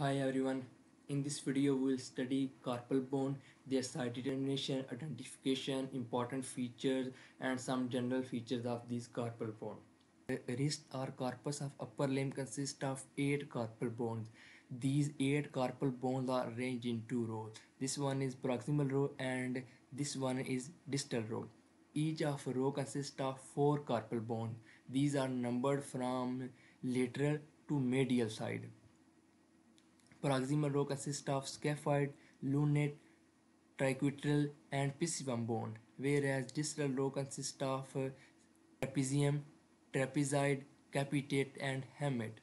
Hi everyone, in this video we will study carpal bone, their site determination, identification, important features and some general features of these carpal bone. The wrist or carpus of upper limb consists of 8 carpal bones. These 8 carpal bones are arranged in 2 rows. This one is proximal row and this one is distal row. Each of row consists of 4 carpal bones. These are numbered from lateral to medial side. Proximal row consists of scaphoid, lunate, triquetral and pisiform bone, whereas distal row consists of trapezium, trapezoid, capitate and hamate.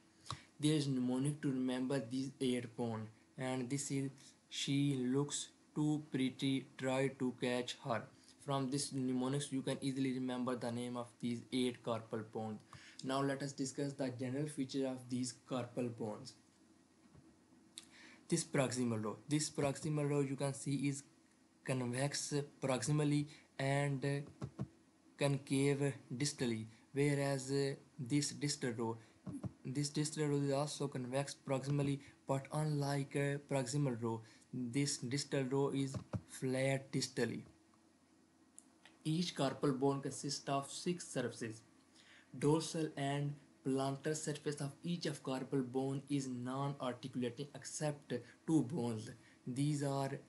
There is mnemonic to remember these 8 bones, and this is "She looks too pretty, try to catch her." From this mnemonics you can easily remember the name of these 8 carpal bones. Now let us discuss the general features of these carpal bones. This proximal row you can see is convex proximally and concave distally, whereas this distal row is also convex proximally, but unlike proximal row, this distal row is flat distally. Each carpal bone consists of 6 surfaces. Dorsal and plantar surface of each of carpal bone is non-articulating except 2 bones. These are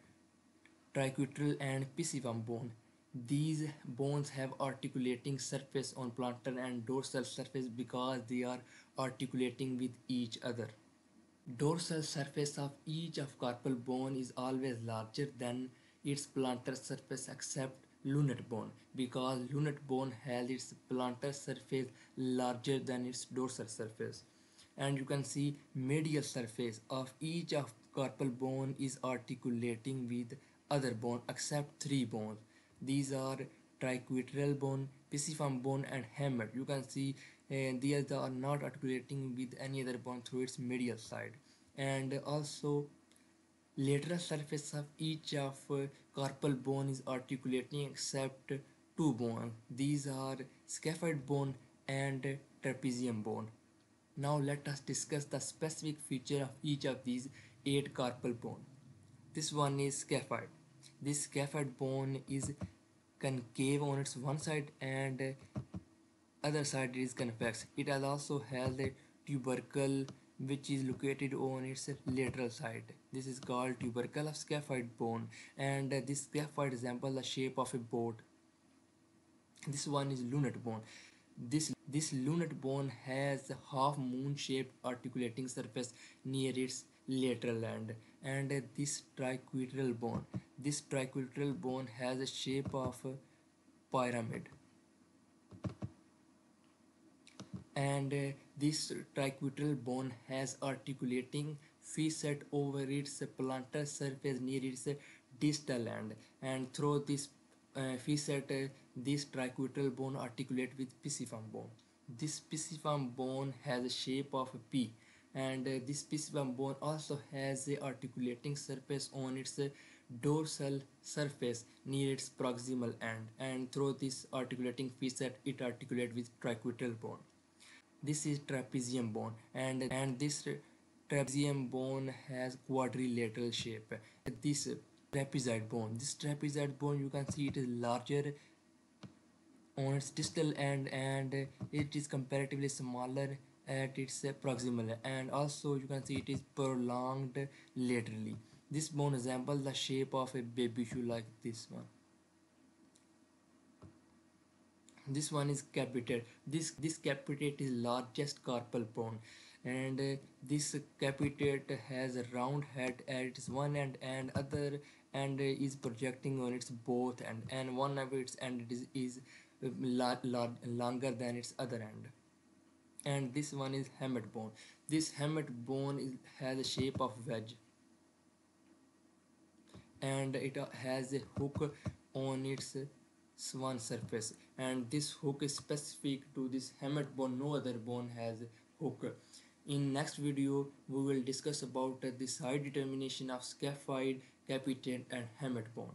triquetral and pisiform bone. These bones have articulating surface on plantar and dorsal surface because they are articulating with each other. Dorsal surface of each of carpal bone is always larger than its plantar surface except lunate bone, because lunate bone has its plantar surface larger than its dorsal surface. And you can see medial surface of each of carpal bone is articulating with other bone except 3 bones. These are triquetral bone, pisiform bone and hamate. You can see these are not articulating with any other bone through its medial side. And also lateral surface of each of carpal bone is articulating except 2 bones. These are scaphoid bone and trapezium bone. Now let us discuss the specific feature of each of these 8 carpal bone. This one is scaphoid. This scaphoid bone is concave on its one side and other side is convex. It also has a tubercle which is located on its lateral side. This is called tubercle of scaphoid bone, and this scaphoid resembles the shape of a boat. This one is lunate bone. This lunate bone has a half moon shaped articulating surface near its lateral end. And this triquetral bone. This triquetral bone has a shape of a pyramid. And this triquetral bone has articulating facet over its plantar surface near its distal end, and through this facet this triquetral bone articulate with pisiform bone. This pisiform bone has a shape of a P, and this pisiform bone also has a articulating surface on its dorsal surface near its proximal end, and through this articulating facet it articulates with triquetral bone. This is trapezium bone, and this trapezium bone has quadrilateral shape. This trapezoid bone. This trapezoid bone, you can see it is larger on its distal end and it is comparatively smaller at its proximal end, and also you can see it is prolonged laterally. This bone resembles the shape of a baby shoe like this one. This one is capitate. This capitate is largest carpal bone, and this capitate has a round head at its one end and other end is projecting on its both end, and one of its end is longer than its other end. And this one is hamate bone. This hamate bone has a shape of wedge, and it has a hook on its swan surface, and this hook is specific to this hamate bone. No other bone has hook. In next video we will discuss about the site determination of scaphoid, capitate and hamate bone.